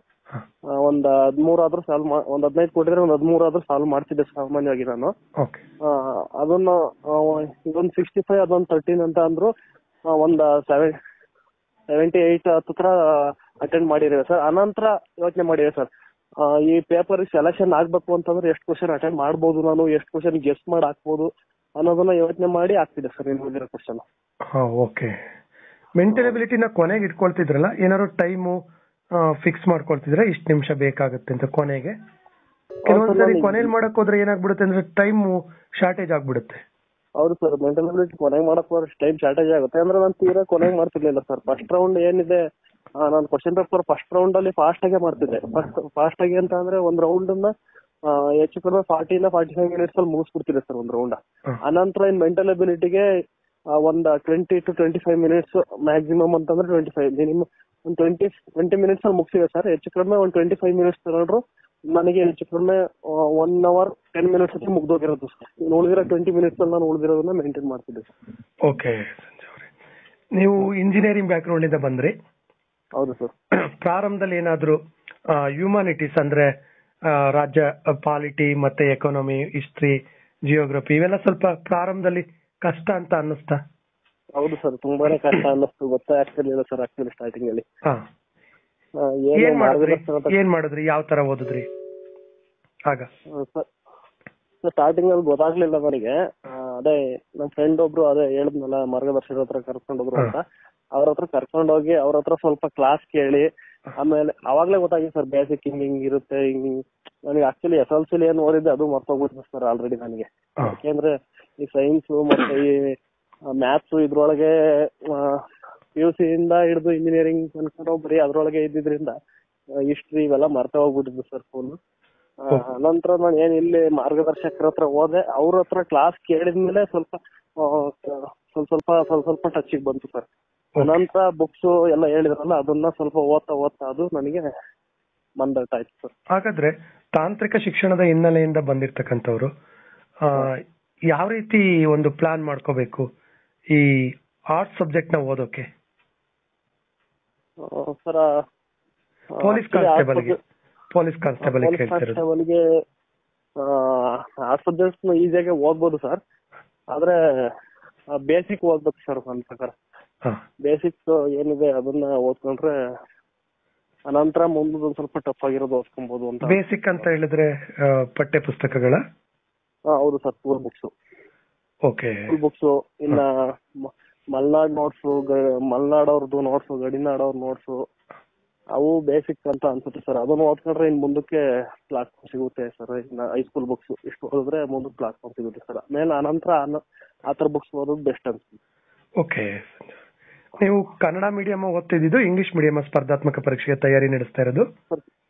ಒಂದ್ ಹದಿಮೂರ್ ಆದ್ರೂ ಸಾಲ್ವ್ ಒಂದ್ ಹದಿನೈದು ಕೊಟ್ಟಿದ್ರೆ ಒಂದ್ ಹದಿಮೂರ್ ಆದ್ರೂ ಸಾಲ್ವ್ ಮಾಡ್ತಿದ್ದೆ ಸಾಮಾನ್ಯವಾಗಿ ನಾನು. ಅದನ್ನ ಇದೊಂದು ಸಿಕ್ಸ್ಟಿ ಫೈವ್ ಅದೊಂದು ತರ್ಟೀನ್ ಅಂತ ಅಂದ್ರು ಒಂದ್ ಸೆವೆನ್ ಸೆವೆಂಟಿ ಏಟ್ ಹತ್ರ ಅಟೆಂಡ್ ಮಾಡಿದ್ದೇವೆ ಸರ್. ಅನಂತರ ಯೋಚನೆ ಮಾಡಿದ್ದೇವೆ ಸರ್, ಈ ಪೇಪರ್ ಸೆಲೆಕ್ಷನ್ ಆಗ್ಬೇಕು ಅಂತಂದ್ರೆ ಎಷ್ಟು ಕ್ವಶನ್ ಅಟೆಂಡ್ ಮಾಡ್ಬೋದು, ನಾನು ಎಷ್ಟು ಕ್ವಶನ್ ಗೆಸ್ ಮಾಡಿ ಹಾಕ್ಬೋದು ಅನ್ನೋದನ್ನ ಯೋಚನೆ ಮಾಡಿ ಆಗ್ತಿದೆ ಸರ್ ಇನ್ನು ಕ್ವಶನ್. ಓಕೆ. ಮೆಂಟಲ್ ಅಬಿಲಿಟಿನ ಕೊನೆಗೆ ಇಟ್ಕೊಳ್ತಿದ್ರಲ್ಲ, ಏನಾದ್ರು ಟೈಮು ಫಿಕ್ಸ್ ಮಾಡ್ಕೊಳ್ತಿದ್ರ ಇಷ್ಟು ನಿಮಿಷ ಬೇಕಾಗುತ್ತೆ ಅಂತ ಕೊನೆಗೆ? ಕೆಲವೊಂದ್ಸರಿ ಕೊನೆಯಲ್ಲಿ ಮಾಡಕ್ ಹೋದ್ರೆ ಏನಾಗ್ಬಿಡುತ್ತೆ ಅಂದ್ರೆ ಟೈಮು ಶಾರ್ಟೇಜ್ ಆಗ್ಬಿಡುತ್ತೆ. ಹೌದು ಸರ್, ಮೆಂಟಲ್ ಅಬಿಲಿಟಿ ಕೊನೆಗೆ ಮಾಡಕ್ ಹೋದ್ರೆ ಟೈಮ್ ಶಾರ್ಟೇಜ್ ಆಗುತ್ತೆ. ಅಂದ್ರೆ ನಾನು ತೀರಾ ಕೊನೆಗೆ ಮಾಡ್ತಿರ್ಲಿಲ್ಲ ಸರ್. ಫಸ್ಟ್ ರೌಂಡ್ ಏನಿದೆ ನಾನು ಕ್ವಶನ್ ಪೇಪರ್ ಫಸ್ಟ್ ರೌಂಡ್ ಅಲ್ಲಿ ಫಾಸ್ಟ್ ಆಗಿ ಮಾಡ್ತಿದ್ದೆ. ಫಸ್ಟ್ ಫಾಸ್ಟ್ ಆಗಿ ಅಂತ ಅಂದ್ರೆ ಒಂದ್ ರೌಂಡ್ ಹೆಚ್ಚು ಕಡಿಮೆ ಫಾರ್ಟಿ ಇಂದ ಫಾರ್ಟಿ ಫೈವ್ ಮಿನಿಟ್ಸ್ ಅಲ್ಲಿ ಮುಗಿಸ್ಬಿಡ್ತಿದೆ ಸರ್ ಒಂದ್ ರೌಂಡ್. ಅನಂತರ ಇನ್ ಮೆಂಟಲ್ ಅಬಿಲಿಟಿಗೆ ಒಂದ್ twenty to twenty five minutes maximum ಅಂತಂದ್ರೆ ಟ್ವೆಂಟಿ ಫೈವ್ ಮಿನಿಮಮ್ ಒಂದ್ ಟ್ವೆಂಟಿ ಟ್ವೆಂಟಿ ಮಿನಿಟ್ಸ್ ಅಲ್ಲಿ ಮುಗಿಸಿದೆ ಸರ್. ಹೆಚ್ಚು ಕಡಿಮೆ ಒಂದ್ ಟ್ವೆಂಟಿ ಫೈವ್ ಮಿನಿಟ್ಸ್ ತಗೊಂಡ್ರು ನನಗೆ ಹೆಚ್ಚು ಕಡಿಮೆ ಒನ್ ಅವರ್ ಟೆನ್ ಮಿನಿಟ್ಸ್ ಅಲ್ಲಿ ಮುಗ್ದೋಗಿರೋದು ಸರ್. ಉಳಿದಿರೋ ಟ್ವೆಂಟಿ ಮಿನಿಟ್ಸ್ ಅಲ್ಲಿ ನಾನು ಉಳಿದಿರೋದನ್ನ ಮೇಂಟೈನ್ ಮಾಡ್ತಿದ್ದೆ ಸರ್. ಓಕೆ. ನೀವು ಇಂಜಿನಿಯರಿಂಗ್ ಬ್ಯಾಕ್ ಗ್ರೌಂಡ್ ಇಂದ ಬಂದ್ರಿ? ಹೌದು ಸರ್. ಪ್ರಾರಂಭದಲ್ಲಿ ಏನಾದ್ರು ಹ್ಯೂಮ್ಯಾನಿಟೀಸ್ ಅಂದ್ರೆ ರಾಜ್ಯ ಪಾಲಿಟಿ ಮತ್ತೆ ಎಕಾನಮಿ, ಹಿಸ್ಟ್ರಿ, ಜಿಯೋಗ್ರಫಿ ಇವೆಲ್ಲ ಸ್ವಲ್ಪ ಪ್ರಾರಂಭದಲ್ಲಿ ಕಷ್ಟ ಅಂತ ಅನ್ನಿಸ್ತಾ? ಹೌದು ಸರ್, ತುಂಬಾನೇ ಕಷ್ಟ ಅನ್ನಿಸ್ತು. ಗೊತ್ತಾಗ್ತಿರ್ಲಿಲ್ಲ ಸರ್ ಆಕ್ಚುಲಿ ಸ್ಟಾರ್ಟಿಂಗ್ ಅಲ್ಲಿ. ಏನ್ ಮಾಡಿದ್ರಿ ಏನ್ ಮಾಡಿದ್ರಿ ಯಾವ ತರ ಓದಿದ್ರಿ ಆಗ? ಸ್ಟಾರ್ಟಿಂಗ್ ಅಲ್ಲಿ ಗೊತ್ತಾಗ್ಲಿಲ್ಲ ನನಗೆ. ಅದೇ ನಮ್ ಫ್ರೆಂಡ್ ಒಬ್ರು ಅದೇ ಹೇಳಿದ್ನಲ್ಲ ಮಾರ್ಗದರ್ಶಕರ ಹತ್ರ ಕರ್ಕೊಂಡೋದ್ರು ಅಂತ, ಅವ್ರ ಹತ್ರ ಕರ್ಕೊಂಡೋಗಿ ಅವ್ರ ಹತ್ರ ಸ್ವಲ್ಪ ಕ್ಲಾಸ್ ಕೇಳಿ ಆಮೇಲೆ ಅವಾಗ್ಲೇ ಗೊತ್ತಾಗಿದೆ ಸರ್ ಬೇಸಿಕ್ ಹಿಂಗ್ ಹಿಂಗ್ ಇರುತ್ತೆ ಹಿಂಗ್ ಹಿಂಗ್. ನನಗೆ ಆಕ್ಚುಲಿ ಎಸ್ ಎಲ್ ಸಿಲಿ ಏನ್ ಓದಿದ್ದೆ ಅದು ಮರ್ತೋಗ್ಬಿಡ್ತದೆ ಸರ್ ಆಲ್ರೆಡಿ ನನಗೆ. ಯಾಕೆಂದ್ರೆ ಈ ಸೈನ್ಸ್ ಮತ್ತೆ ಈ ಮ್ಯಾಥ್ಸ್ ಇದ್ರೊಳಗೆ ಪಿ ಯು ಸಿ ಇಂದ ಹಿಡಿದು ಇಂಜಿನಿಯರಿಂಗ್ ಅನ್ಕೊಂಡು ಬರೀ ಅದ್ರೊಳಗೆ ಇದ್ದಿದ್ರಿಂದ ಹಿಸ್ಟ್ರಿ ಇವೆಲ್ಲ ಮರ್ತಾ ಹೋಗ್ಬಿಟ್ಟಿದ್ದೆ ಸರ್ ಫೋನ್. ನಂತರ ನಾನು ಏನ್ ಇಲ್ಲಿ ಮಾರ್ಗದರ್ಶಕರ ಹತ್ರ ಹೋದೆ, ಅವ್ರ ಹತ್ರ ಕ್ಲಾಸ್ ಕೇಳಿದ್ಮೇಲೆ ಸ್ವಲ್ಪ ಸ್ವಲ್ಪ ಸ್ವಲ್ಪ ಸ್ವಲ್ಪ ಸ್ವಲ್ಪ ಟಚ್ಗೆ ಬಂತು ಸರ್. ಅನಂತರ ಬುಕ್ಸ್ ಎಲ್ಲ ಹೇಳಿದ್ರಲ್ಲ ಅದನ್ನ ಸ್ವಲ್ಪ ಓದ್ತಾ ಓದ್ತಾ ಅದು ನನಗೆ ಬಂದಾಯ್ತು ಸರ್. ಹಾಗಾದ್ರೆ ತಾಂತ್ರಿಕ ಶಿಕ್ಷಣದ ಹಿನ್ನೆಲೆಯಿಂದ ಬಂದಿರ್ತಕ್ಕಂಥವ್ರು ಯಾವ ರೀತಿ ಒಂದು ಪ್ಲಾನ್ ಮಾಡ್ಕೋಬೇಕು ಈ ಆರ್ಟ್ಸ್ ಸಬ್ಜೆಕ್ಟ್ ನ ಓದೋಕೆ? ಸರ್ ಪೊಲೀಸ್ ಕಾನ್ಸ್ಟೇಬಲ್ಗೆ ಪೊಲೀಸ್ ಕಾನ್ಸ್ಟೇಬಲ್ ಕಾನ್ಸ್ಟೇಬಲ್ಗೆ ಆರ್ಟ್ಸ್ ಸಬ್ಜೆಕ್ಟ್ ಈಸಿಯಾಗಿ ಓದ್ಬೋದು ಸರ್. ಆದ್ರೆ ಬೇಸಿಕ್ ಓದ್ಬೇಕು ಸರ್ ನನ್ನ ಪ್ರಕಾರ. ಬೇಸಿಕ್ಸ್ ಏನಿದೆ ಅದನ್ನ ಓದ್ಕೊಂಡ್ರೆ ಅನಂತರ ಮುಂದೆ ಸ್ವಲ್ಪ ಟಫ್ ಆಗಿರೋದು ಓದ್ಕೊಬಹುದು ಅಂತ. ಬೇಸಿಕ್ ಅಂತ ಹೇಳಿದ್ರೆ ಪಠ್ಯ ಪುಸ್ತಕಗಳ? ಹೌದು sir, school books. Okay. School books ಇನ್ನ ಮಲ್ನಾಡ್ ನೋಟ್ಸ್, ಮಲ್ನಾಡ್ ಅವ್ರದ್ದು ನೋಟ್ಸ್, ಗಡಿನಾಡ್ ಅವ್ರ ನೋಟ್ಸ್ ಅವು ಬೇಸಿಕ್ ಅಂತ ಅನ್ಸುತ್ತೆ ಸರ್. ಅದನ್ನ ಓದ್ಕೊಂಡ್ರೆ ಇನ್ ಮುಂದಕ್ಕೆ ಪ್ಲಾಟ್ಫಾರ್ಮ್ ಸಿಗುತ್ತೆ ಸರ್. ಇನ್ನ ಹೈಸ್ಕೂಲ್ ಬುಕ್ಸ್ ಇಷ್ಟು ಓದಿದ್ರೆ ಮುಂದಕ್ಕೆ ಪ್ಲಾಟ್ಫಾರ್ಮ್ ಸಿಗುತ್ತೆ ಸರ್. ಆಮೇಲೆ ಅನಂತರ ಆತರ ಬುಕ್ಸ್ ಓದೋದು ಬೆಸ್ಟ್ ಅನ್ಸುತ್ತೆ. ಓಕೆ. ನೀವು ಕನ್ನಡ ಮೀಡಿಯಂ ಓದ್ತಿದ್ದು, ಇಂಗ್ಲಿಷ್ ಮೀಡಿಯಂ ಸ್ಪರ್ಧಾತ್ಮಕ ಪರೀಕ್ಷೆಗೆ ತಯಾರಿ ನಡೆಸ್ತಾ ಇರೋದು?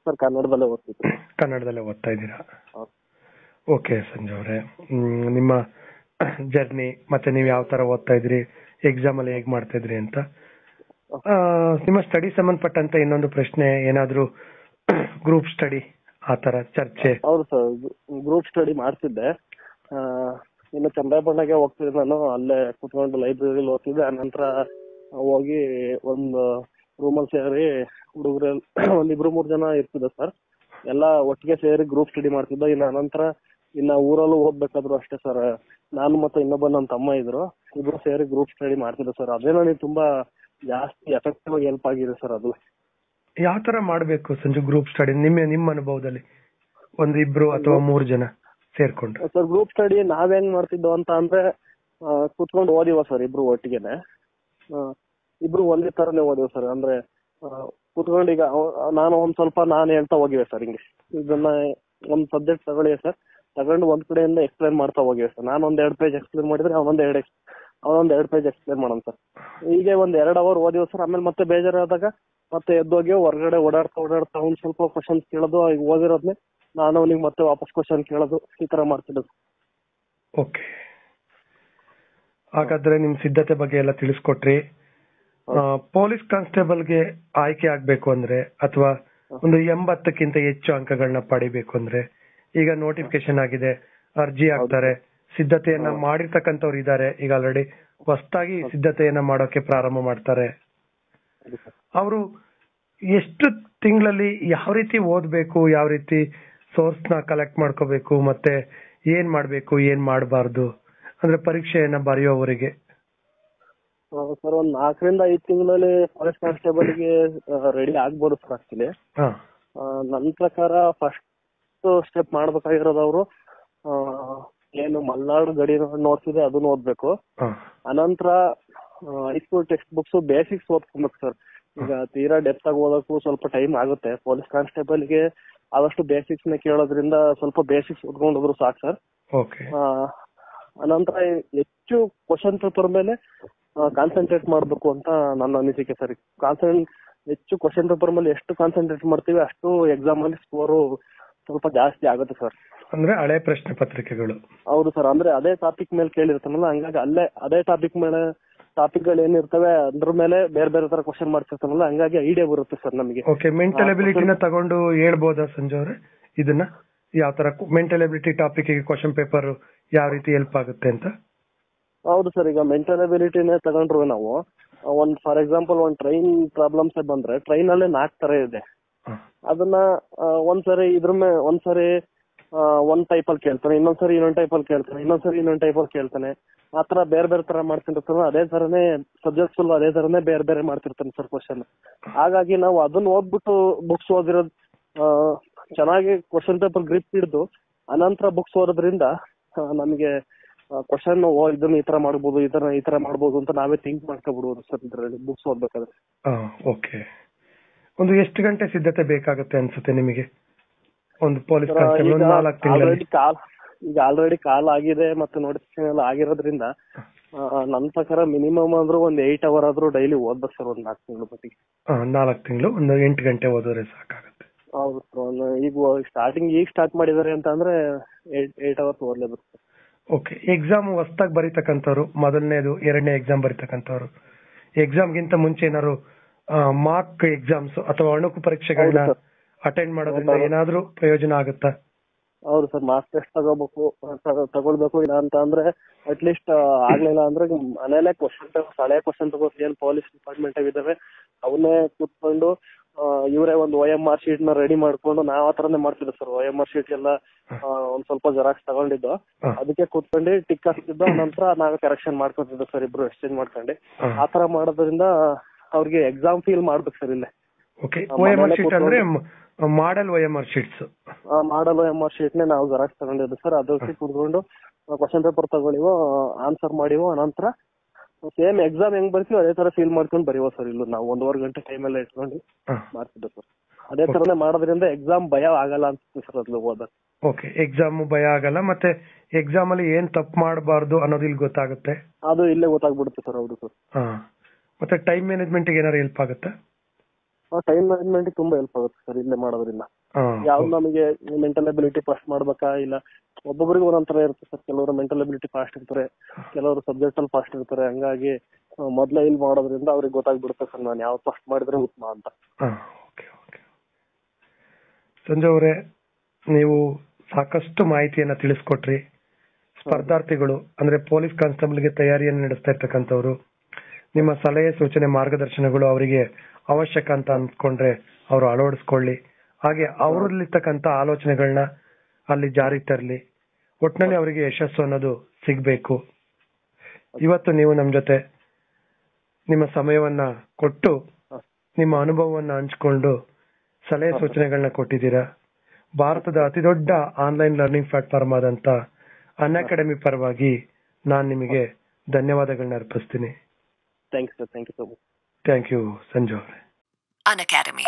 ಸರ್ ಕನ್ನಡದಲ್ಲೇ ಓದ್ತಿದ್ದೆ. ಕನ್ನಡದಲ್ಲೇ ಓದ್ತಾ ಇದ್ದೀರಾ? ಓಕೆ ಸಂಜು ಅವರೇ, ನಿಮ್ಮ ಜರ್ನಿ ಮತ್ತೆ ನೀವು ಯಾವ ತರ ಓದ್ತಾ ಇದ್ರಿ, ಎಕ್ಸಾಮ್ ಅಲ್ಲಿ ಹೇಗ್ ಮಾಡ್ತಾ ಇದ್ರಿ ಅಂತ. ನಿಮ್ಮ ಸ್ಟಡಿ ಸಂಬಂಧಪಟ್ಟಂತ ಇನ್ನೊಂದು ಪ್ರಶ್ನೆ, ಏನಾದ್ರು ಗ್ರೂಪ್ ಸ್ಟಡಿ ಆತರ ಚರ್ಚೆ? ಹೌದು ಸರ್, ಗ್ರೂಪ್ ಸ್ಟಡಿ ಮಾಡ್ತಿದ್ದೆ. ಇನ್ನು ಚಂದ್ರಾಯಪಟ್ಟಣಕ್ಕೆ ಹೋಗ್ತಿದ್ದೆ ನಾನು. ಅಲ್ಲೇ ಕುತ್ಕೊಂಡು ಲೈಬ್ರರಿಲಿ ಓದ್ತಿದ್ದೆ. ಅನಂತರ ಹೋಗಿ ಒಂದು ರೂಮಲ್ಲಿ ಸೇರಿ ಹುಡುಗರ ಒಂದ್ ಇಬ್ರು ಮೂರ್ ಜನ ಇರ್ತಿದ್ದ ಸರ್, ಎಲ್ಲಾ ಒಟ್ಟಿಗೆ ಸೇರಿ ಗ್ರೂಪ್ ಸ್ಟಡಿ ಮಾಡ್ತಿದ್ದ. ಇನ್ನು ಅನಂತರ ಇನ್ನ ಊರಲ್ಲೂ ಹೋಗ್ಬೇಕಾದ್ರು ಅಷ್ಟೇ ಸರ್, ನಾನು ಮತ್ತೆ ಇನ್ನೊಬ್ಬ ನನ್ನ ತಮ್ಮ ಇದ್ರು, ಇಬ್ರು ಸೇರಿ ಗ್ರೂಪ್ ಸ್ಟಡಿ ಮಾಡ್ತಿದ್ರು ಸರ್. ಅದೇ ನನಗೆ ತುಂಬಾ ಜಾಸ್ತಿ ಎಫೆಕ್ಟಿವ್ ಆಗಿ ಹೆಲ್ಪ್ ಆಗಿದೆ ಸರ್. ಅದು ಯಾವ ತರ ಮಾಡ್ಬೇಕು ಸಂಜು ಗ್ರೂಪ್ ಸ್ಟಡಿ ನಿಮ್ಮ ನಿಮ್ಮ ಅನುಭವದಲ್ಲಿ, ಒಂದ್ ಇಬ್ರು ಅಥವಾ ಮೂರ್ ಜನ ಸೇರ್ಕೊಂಡು? ಸರ್ ಗ್ರೂಪ್ ಸ್ಟಡಿ ನಾವ್ ಹೆಂಗ್ ಮಾಡ್ತಿದ್ದೋ ಅಂತ ಅಂದ್ರೆ ಕುತ್ಕೊಂಡು ಓದಿವ ಸರ್ ಇಬ್ರು ಒಟ್ಟಿಗೆನೆ, ಇಬ್ರು ಒಂದೇ ತರನೇ ಓದಿವ ಸರ್. ಅಂದ್ರೆ ಕುತ್ಕೊಂಡು ಈಗ ನಾನು ಒಂದ್ ಸ್ವಲ್ಪ ನಾನು ಹೇಳ್ತಾ ಹೋಗಿವೆ ಸರ್, ಹಿಂಗೆ ಇದನ್ನ ಒಂದ್ ಸಬ್ಜೆಕ್ಟ್ ತಗೊಳ್ಳಿ ಸರ್, ತಗೊಂಡು ಒಂದ್ ಕಡೆಯಿಂದ ಎಕ್ಸ್ಪ್ಲೈನ್ ಮಾಡ್ತಾ ಹೋಗಿವೆ ಸರ್. ನಾನು ಒಂದ್ ಎರಡ್ ಪೇಜ್ ಎಕ್ಸ್ಪ್ಲೈನ್ ಮಾಡಿದ್ರೆ ಅವನೊಂದ್ ಎರಡ್ ಅವನೊಂದ್ ಎರಡ್ ಪೇಜ್ ಎಕ್ಸ್ಪ್ಲೈನ್ ಮಾಡೋಣ ಸರ್. ಹೀಗೆ ಒಂದ್ ಎರಡ್ ಅವರ್ ಓದಿವ ಸರ್. ಆಮೇಲೆ ಮತ್ತೆ ಬೇಜಾರಾದಾಗ ಮತ್ತೆ ಎದ್ದೋಗಿ ಹೊರಗಡೆ ಓಡಾಡ್ತಾ ಓಡಾಡ್ತಾ ಒಂದ್ ಸ್ವಲ್ಪ ಕ್ವಶನ್ಸ್ ಕೇಳೋದು, ಈಗ ಓದಿರೋದ್ನೆ ನಾನು ಅವನಿಗೆ ಮತ್ತೆ ವಾಪಸ್ ಕ್ವಶನ್ ಕೇಳೋದು, ಈ ತರ ಮಾಡ್ತಿದ್ದು. ಓಕೆ, ಹಾಗಾದ್ರೆ ನಿಮ್ ಸಿದ್ಧತೆ ಬಗ್ಗೆ ಎಲ್ಲ ತಿಳಿಸ್ಕೊಟ್ರಿ. ಪೊಲೀಸ್ ಕಾನ್ಸ್ಟೇಬಲ್ಗೆ ಆಯ್ಕೆ ಆಗ್ಬೇಕು ಅಂದ್ರೆ ಅಥವಾ ಒಂದು ಎಂಬತ್ತಕ್ಕಿಂತ ಹೆಚ್ಚು ಅಂಕಗಳನ್ನ ಪಡಿಬೇಕು ಅಂದ್ರೆ, ಈಗ ನೋಟಿಫಿಕೇಶನ್ ಆಗಿದೆ, ಅರ್ಜಿ ಹಾಕ್ತಾರೆ, ಸಿದ್ಧತೆಯನ್ನ ಮಾಡಿರ್ತಕ್ಕಂಥವ್ರು ಇದ್ದಾರೆ, ಈಗ ಆಲ್ರೆಡಿ ಹೊಸದಾಗಿ ಸಿದ್ಧತೆಯನ್ನ ಮಾಡೋಕೆ ಪ್ರಾರಂಭ ಮಾಡ್ತಾರೆ. ಅವರು ಎಷ್ಟು ತಿಂಗಳಲ್ಲಿ ಯಾವ ರೀತಿ ಓದ್ಬೇಕು, ಯಾವ ರೀತಿ ಸೋರ್ಸ್ ನ ಕಲೆಕ್ಟ್ ಮಾಡ್ಕೋಬೇಕು, ಮತ್ತೆ ಏನ್ ಮಾಡ್ಬೇಕು ಏನ್ ಮಾಡಬಾರ್ದು ಅಂದ್ರೆ ಪರೀಕ್ಷೆಯನ್ನ ಬರೆಯುವವರಿಗೆ? ಸರ್ ಒಂದ್ ನಾಲ್ಕರಿಂದ ಐದು ತಿಂಗಳಲ್ಲಿ ಫಾರೆಸ್ಟ್ ಕಾನ್ಸ್ಟೇಬಲ್ ಗೆ ರೆಡಿ ಆಗ್ಬೋದು ಸರ್. ಆಕ್ಚುಲಿ ನನ್ನ ಪ್ರಕಾರ ಫಸ್ಟ್ ಸ್ಟೆಪ್ ಮಾಡ್ಬೇಕಾಗಿರೋದು ಅವರು ಏನು ಮಲ್ನಾಡು ಗಡಿ ನೋಡ್ತಿದೆ ಅದನ್ನ ಓದ್ಬೇಕು. ಅನಂತರ ಹೈಸ್ಕೂಲ್ ಟೆಕ್ಸ್ಟ್ ಬುಕ್ಸ್ ಬೇಸಿಕ್ಸ್ ಓದ್ಕೊಬೇಕು ಸರ್. ಈಗ ತೀರಾ ಡೆಪ್ತ್ ಆಗಿ ಓದಕ್ಕೂ ಸ್ವಲ್ಪ ಟೈಮ್ ಆಗುತ್ತೆ. ಪೊಲೀಸ್ ಕಾನ್ಸ್ಟೇಬಲ್ ಗೆ ಆದಷ್ಟು ಬೇಸಿಕ್ಸ್ ನ ಕೇಳೋದ್ರಿಂದ ಸ್ವಲ್ಪ ಬೇಸಿಕ್ಸ್ ಓದ್ಕೊಂಡು ಹೋದ್ರು ಸಾಕು ಸರ್. ಅನಂತರ ಹೆಚ್ಚು ಕ್ವಶನ್ ಪೇಪರ್ ಮೇಲೆ ಕಾನ್ಸಂಟ್ರೇಟ್ ಮಾಡ್ಬೇಕು ಅಂತ ನನ್ನ ಅನಿಸಿಕೆ ಸರ್. ಕಾನ್ಸನ್ ಹೆಚ್ಚು ಕ್ವಶನ್ ಪೇಪರ್ ಮೇಲೆ ಎಷ್ಟು ಕಾನ್ಸಂಟ್ರೇಟ್ ಮಾಡ್ತೀವಿ ಅಷ್ಟು ಎಕ್ಸಾಮ್ ಅಲ್ಲಿ ಸ್ಕೋರು ಸ್ವಲ್ಪ ಜಾಸ್ತಿ ಆಗುತ್ತೆ ಸರ್. ಅಂದ್ರೆ ಹಳೆ ಪ್ರಶ್ನೆ ಪತ್ರಿಕೆಗಳು ಹೌದು ಸರ್. ಅಂದ್ರೆ ಅದೇ ಟಾಪಿಕ್ ಮೇಲೆ ಕೇಳಿರ್ತಾನಲ್ಲ, ಹಂಗಾಗಿ ಅಲ್ಲೇ ಅದೇ ಟಾಪಿಕ್ ಮೇಲೆ ಟಾಪಿಕ್ ಗಳು ಏನಿರ್ತವೆ ಅದ್ರ ಮೇಲೆ ಬೇರೆ ಬೇರೆ ತರ ಕ್ವಶನ್ ಮಾಡ್ತಿರ್ತಾನಲ್ಲ, ಹಂಗಾಗಿ ಐಡಿಯಾ ಬರುತ್ತೆ ಸರ್ ನಮಗೆ. ಓಕೆ, ಮೆಂಟಲ್ ಎಬಿಲಿಟಿನ ತಗೊಂಡು ಹೇಳ್ಬೋದಾ ಸಂಜು ಅವ್ರೆ ಇದನ್ನ, ಯಾವ ತರ ಮೆಂಟಲ್ ಎಬಿಲಿಟಿ ಟಾಪಿಕ್ ಗೆ ಕ್ವಶನ್ ಪೇಪರ್ ಯಾವ ರೀತಿ ಹೆಲ್ಪ್ ಆಗುತ್ತೆ ಅಂತ? ಹೌದು ಸರ್, ಈಗ ಮೆಂಟಲ್ ಎಬಿಲಿಟಿನೇ ತಗೊಂಡ್ರು ನಾವು ಒಂದ್ ಫಾರ್ ಎಕ್ಸಾಂಪಲ್ ಒಂದ್ ಟ್ರೈನ್ ಪ್ರಾಬ್ಲಮ್ಸ್ ಬಂದ್ರೆ ಟ್ರೈನ್ ಅಲ್ಲೇ ನಾಲ್ಕು ತರ ಇದೆ, ಅದನ್ನ ಒಂದ್ಸರಿ ಇದ್ರ ಮೇಲೆ ಒಂದ್ಸರಿ ಒಂದ್ ಟೈಪ್ ಅಲ್ಲಿ ಕೇಳ್ತಾನೆ, ಇನ್ನೊಂದ್ಸರಿ ಇನ್ನೊಂದ್ ಟೈಪ್ ಅಲ್ಲಿ ಕೇಳ್ತಾನೆ, ಇನ್ನೊಂದ್ಸರಿ ಇನ್ನೊಂದ್ ಟೈಪ್ ಅಲ್ಲಿ ಕೇಳ್ತಾನೆ, ಆತರ ಬೇರೆ ಬೇರೆ ತರ ಮಾಡ್ತಿರ್ತಾನೆ. ಅದೇ ತರನೇ ಸಬ್ಜೆಕ್ಟ್ಸ್ ಅಲ್ಲೂ ಅದೇ ತರನೇ ಬೇರೆ ಬೇರೆ ಮಾಡ್ತಿರ್ತಾನೆ ಸರ್ ಕ್ವಶನ್. ಹಾಗಾಗಿ ನಾವು ಅದನ್ನ ಓದ್ಬಿಟ್ಟು ಬುಕ್ಸ್ ಓದಿರೋದ್ ಚೆನ್ನಾಗಿ ಕ್ವಶನ್ ಪೇಪರ್ ಗ್ರಿಪ್ ಹಿಡಿದು ಅನಂತರ ಬುಕ್ಸ್ ಓದೋದ್ರಿಂದ ನಮಗೆ ಕ್ವಶನ್ ಇದನ್ನ ಈ ತರ ಮಾಡಬಹುದು ಇದನ್ನ ಈ ತರ ಮಾಡಬಹುದು ಅಂತ ನಾವೇ ಥಿಂಕ್ ಮಾಡ್ಕೊಬಿಡುವುದು ಸರ್ ಇದ್ರಲ್ಲಿ ಬುಕ್ಸ್ ಓದ್ಬೇಕಾದ್ರೆ. ಓಕೆ, ಒಂದು ಎಷ್ಟು ಗಂಟೆ ಸಿದ್ಧತೆ ಬೇಕಾಗುತ್ತೆ ಅನ್ಸುತ್ತೆ ನಿಮಗೆ ಒಂದು ಪೊಲೀಸ್ ಕಾನ್ಸ್ಟೇಬಲ್? ಒಂದು ನಾಲ್ಕು ತಿಂಗಳಲ್ಲಿ. ಈಗ ಆಲ್ರೆಡಿ ಕಾಲ್ ಆಗಿದೆ ಮತ್ತೆ ನೋಟಿಫಿಕೇಶನ್ ಎಲ್ಲ ಆಗಿರೋದ್ರಿಂದ ನನ್ನ ಪ್ರಕಾರ ಮಿನಿಮಮ್ ಅಂದ್ರೆ ಒಂದ್ ಏಟ್ ಅವರ್ ಆದ್ರೂ ಡೈಲಿ ಓದ್ಬೇಕು ಸರ್. ಒಂದ್ ನಾಲ್ಕು ತಿಂಗಳು ಬಟ್ಟಿಗೆ ನಾಲ್ಕು ತಿಂಗಳು ಒಂದು ಎಂಟು ಗಂಟೆ ಓದಿದ್ರೆ ಸಾಕಾಗುತ್ತೆ. ಹೌದು ಸರ್, ಈಗ ಸ್ಟಾರ್ಟಿಂಗ್ ಈಗ ಸ್ಟಾರ್ಟ್ ಮಾಡಿದಾರೆ ಅಂತ ಅಂದ್ರೆ ಏಟ್ ಅವರ್ಸ್ ಓದ್ಲೇಬೇಕು. ಓಕೆ, ಎಕ್ಸಾಮ್ ಹೊಸದಾಗಿ ಬರೀತಕ್ಕಂಥವ್ರು, ಮೊದಲನೇದು ಎರಡನೇ ಎಕ್ಸಾಮ್ ಬರೀತಕ್ಕಂಥವ್ರು, ಎಕ್ಸಾಮ್ಗಿಂತ ಮುಂಚೆ ಏನಾದ್ರು ಮಾರ್ಕ್ ಎಕ್ಸಾಮ್ಸ್ ಅಥವಾ ಅಣುಕು ಪರೀಕ್ಷೆಗಳನ್ನ ಅಟೆಂಡ್ ಮಾಡೋದ್ರಿಂದ ಏನಾದ್ರೂ ಪ್ರಯೋಜನ ಆಗುತ್ತಾ? ಹೌದು ಸರ್, ಮಾರ್ಕ್ ಟೆಸ್ಟ್ ತಗೋಬೇಕು ತಗೊಳ್ಬೇಕು ಇಲ್ಲ ಅಂತ ಅಂದ್ರೆ ಅಟ್ಲೀಸ್ಟ್ ಆಗ್ಲಿಲ್ಲ ಅಂದ್ರೆ ಮನೇಲೆ ಕ್ವಶನ್ ಪೇಪರ್ ಹಳೆ ಕ್ವಶನ್ ಪೇಪರ್ಸ್ ಏನ್ ಪೊಲೀಸ್ ಡಿಪಾರ್ಟ್ಮೆಂಟ್ ಇದಾವೆ ಅವನ್ನೇ ಕುತ್ಕೊಂಡು ಇವರೇ ಒಂದು ಓ ಎಂ ಆರ್ ಶೀಟ್ ನ ರೆಡಿ ಮಾಡ್ಕೊಂಡು ನಾವ್ ಆತರನೇ ಮಾಡ್ತಿದ್ದೆ sir. O M R sheet ಎಲ್ಲ ಒಂದ್ ಸ್ವಲ್ಪ ಜೆರಾಕ್ಸ್ ತಗೊಂಡಿದ್ದು ಅದಕ್ಕೆ ಕೂತ್ಕೊಂಡು ಟಿಕ್ ಹಾಕ್ತಿದ್ದು, ನಂತರ ನಾವೇ ಕರೆಕ್ಷನ್ ಮಾಡ್ಕೊತಿದ್ದೆ ಸರ್ ಇಬ್ರು ಎಕ್ಸ್ಚೇಂಜ್ ಮಾಡ್ಕೊಂಡು. ಆತರ ಮಾಡೋದ್ರಿಂದ ಅವ್ರಿಗೆ ಎಕ್ಸಾಮ್ ಫೀಲ್ ಮಾಡ್ಬೇಕು ಸರ್. ಇಲ್ಲೇ model O M R sheets model O M R sheet ನೇ ನಾವು ಜೆರಾಕ್ಸ್ ತಗೊಂಡಿದ್ದು ಸರ್. ಅದಕ್ಕೆ ಕೂತ್ಕೊಂಡು ಕ್ವಶನ್ ಪೇಪರ್ ತಗೊಳ್ಳಿವೋ ಆನ್ಸರ್ ಮಾಡಿವೋ, ನಂತರ ಸೇಮ್ ಎಕ್ಸಾಮ್ ಹೆಂಗ್ ಬರ್ತೀವಿ ಅದೇ ತರ ಫೀಲ್ ಮಾಡ್ಕೊಂಡು ಬರೀವ ಸರ್. ಇಲ್ಲೂ ನಾವು ಒಂದೂವರೆ ಗಂಟೆ ಟೈಮ್ ಎಲ್ಲ ಇಟ್ಕೊಂಡು ಮಾಡ್ತಿದ್ದೆ ಸರ್. ಅದೇ ತರನೇ ಮಾಡೋದ್ರಿಂದ ಎಕ್ಸಾಮ್ ಭಯ ಆಗಲ್ಲ ಅನ್ಸುತ್ತೆ ಸರ್ ಅದ್ಲು ಓದಕ್ಕೆ. ಓಕೆ, ಎಕ್ಸಾಮ್ ಭಯ ಆಗಲ್ಲ, ಮತ್ತೆ ಎಕ್ಸಾಮ್ ಅಲ್ಲಿ ಏನ್ ತಪ್ಪು ಮಾಡಬಾರ್ದು ಅನ್ನೋದು ಇಲ್ಲಿ ಗೊತ್ತಾಗುತ್ತೆ, ಅದು ಇಲ್ಲೇ ಗೊತ್ತಾಗ್ಬಿಡುತ್ತೆ ಸರ್. ಹೌದು ಸರ್. ಮತ್ತೆ ಟೈಮ್ ಮ್ಯಾನೇಜ್ಮೆಂಟ್ ಏನಾರು ಹೆಲ್ಪ್ ಆಗುತ್ತಾ? ಟೈಮ್ ಮ್ಯಾನೇಜ್ಮೆಂಟ್ ತುಂಬಾ ಹೆಲ್ಪ್ ಆಗುತ್ತೆ ಸರ್ ಇಲ್ಲೇ ಮಾಡೋದ್ರಿಂದ. ಯಾವ್ದು ನಮಗೆ ಮೆಂಟಲ್ ಎಬಿಲಿಟಿ ಫಾಸ್ಟ್ ಮಾಡ್ಬೇಕಾ ಇಲ್ಲ, ಒಬ್ಬೊಬ್ಬರಿಗೆ ಒಂದೊಂದ್ ತರ ಇರುತ್ತೆ ಸರ್. ಕೆಲವರು ಮೆಂಟಲ್ ಎಬಿಲಿಟಿ ಫಾಸ್ಟ್ ಇರ್ತಾರೆ, ಕೆಲವರು ಸಬ್ಜೆಕ್ಟ್ ಅಲ್ಲಿ ಫಾಸ್ಟ್ ಇರ್ತಾರೆ, ಹಂಗಾಗಿ ಮೊದ್ಲೇ ಇಲ್ಲಿ ಮಾಡೋದ್ರಿಂದ ಅವ್ರಿಗೆ ಗೊತ್ತಾಗ್ಬಿಡುತ್ತೆ ಸರ್ ನಾನು ಯಾವ ಫಾಸ್ಟ್ ಮಾಡಿದ್ರೆ ಉತ್ತಮ ಅಂತ. ಸಂಜು ಅವರೇ, ನೀವು ಸಾಕಷ್ಟು ಮಾಹಿತಿಯನ್ನ ತಿಳಿಸ್ಕೊಟ್ರಿ. ಸ್ಪರ್ಧಾರ್ಥಿಗಳು ಅಂದ್ರೆ ಪೊಲೀಸ್ ಕಾನ್ಸ್ಟೇಬಲ್ಗೆ ತಯಾರಿಯನ್ನು ನಡೆಸ್ತಾ ಇರ್ತಕ್ಕಂಥವ್ರು, ನಿಮ್ಮ ಸಲಹೆ ಸೂಚನೆ ಮಾರ್ಗದರ್ಶನಗಳು ಅವರಿಗೆ ಅವಶ್ಯಕ ಅಂತ ಅನ್ಕೊಂಡ್ರೆ ಅವರು ಅಳವಡಿಸ್ಕೊಳ್ಳಿ, ಹಾಗೆ ಅವರಲ್ಲಿರ್ತಕ್ಕಂಥ ಆಲೋಚನೆಗಳನ್ನ ಅಲ್ಲಿ ಜಾರಿ ತರಲಿ. ಒಟ್ಟಿನಲ್ಲಿ ಅವರಿಗೆ ಯಶಸ್ಸು ಅನ್ನೋದು ಸಿಗಬೇಕು. ಇವತ್ತು ನೀವು ನಮ್ಮ ಜೊತೆ ನಿಮ್ಮ ಸಮಯವನ್ನ ಕೊಟ್ಟು ನಿಮ್ಮ ಅನುಭವವನ್ನ ಹಂಚಿಕೊಂಡು ಸಲಹೆ ಸೂಚನೆಗಳನ್ನ ಕೊಟ್ಟಿದ್ದೀರಾ. ಭಾರತದ ಅತಿ ದೊಡ್ಡ ಆನ್ಲೈನ್ ಲರ್ನಿಂಗ್ ಪ್ಲಾಟ್ಫಾರ್ಮ್ ಆದಂತ ಅನ್ಅಕಾಡೆಮಿ ಪರವಾಗಿ ನಾನು ನಿಮಗೆ ಧನ್ಯವಾದಗಳನ್ನ ಅರ್ಪಿಸ್ತೀನಿ. ಥ್ಯಾಂಕ್ ಯು ಸಂಜು ಅವರೇ. ಅನ್ಅಕಾಡೆಮಿ